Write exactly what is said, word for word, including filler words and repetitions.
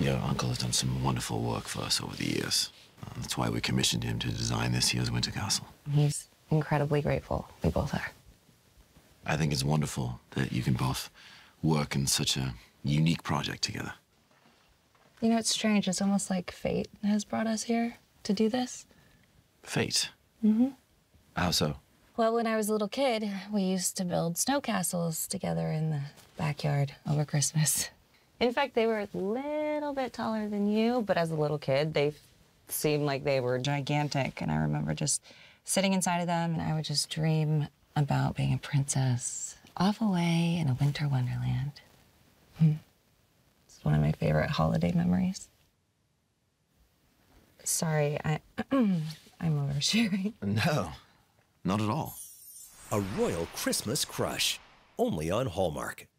Your uncle has done some wonderful work for us over the years. Uh, that's why we commissioned him to design this year's Winter Castle. He's incredibly grateful. We both are. I think it's wonderful that you can both work in such a unique project together. You know, it's strange. It's almost like fate has brought us here to do this. Fate? Mm-hmm. How so? Well, when I was a little kid, we used to build snow castles together in the backyard over Christmas. In fact, they were a little bit taller than you, but as a little kid, they seemed like they were gigantic. And I remember just sitting inside of them, and I would just dream about being a princess off away in a winter wonderland. Hmm. It's one of my favorite holiday memories. Sorry, I, I'm oversharing. No, not at all. A Royal Christmas Crush, only on Hallmark.